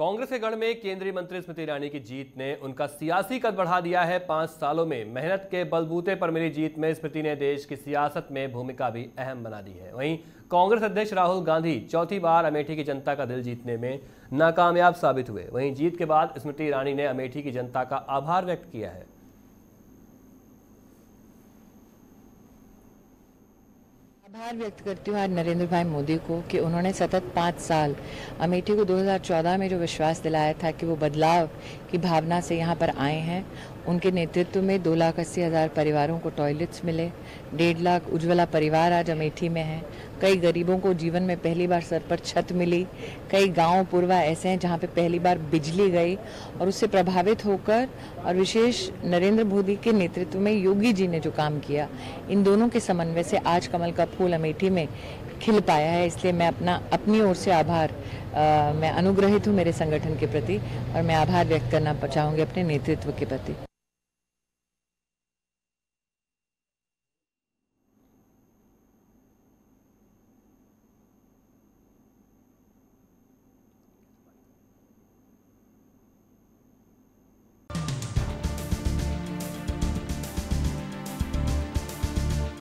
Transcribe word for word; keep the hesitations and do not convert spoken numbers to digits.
कांग्रेस के गढ़ में केंद्रीय मंत्री स्मृति ईरानी की जीत ने उनका सियासी कद बढ़ा दिया है। पांच सालों में मेहनत के बलबूते पर मिली जीत में स्मृति ने देश की सियासत में भूमिका भी अहम बना दी है। वहीं कांग्रेस अध्यक्ष राहुल गांधी चौथी बार अमेठी की जनता का दिल जीतने में नाकामयाब साबित हुए। वहीं जीत के बाद स्मृति ईरानी ने अमेठी की जनता का आभार व्यक्त किया है। आभार व्यक्त करती हूँ आज नरेंद्र भाई मोदी को कि उन्होंने सतत पाँच साल अमेठी को दो हज़ार चौदह में जो विश्वास दिलाया था कि वो बदलाव की भावना से यहाँ पर आए हैं, उनके नेतृत्व में दो लाख अस्सी हज़ार परिवारों को टॉयलेट्स मिले, डेढ़ लाख उज्ज्वला परिवार आज अमेठी में हैं, कई गरीबों को जीवन में पहली बार सर पर छत मिली, कई गांव पूर्वा ऐसे हैं जहाँ पे पहली बार बिजली गई। और उससे प्रभावित होकर और विशेष नरेंद्र मोदी के नेतृत्व में योगी जी ने जो काम किया, इन दोनों के समन्वय से आज कमल का फूल अमेठी में खिल पाया है। इसलिए मैं अपना अपनी ओर से आभार आ, मैं अनुग्रहित हूँ मेरे संगठन के प्रति और मैं आभार व्यक्त करना चाहूँगी अपने नेतृत्व के प्रति।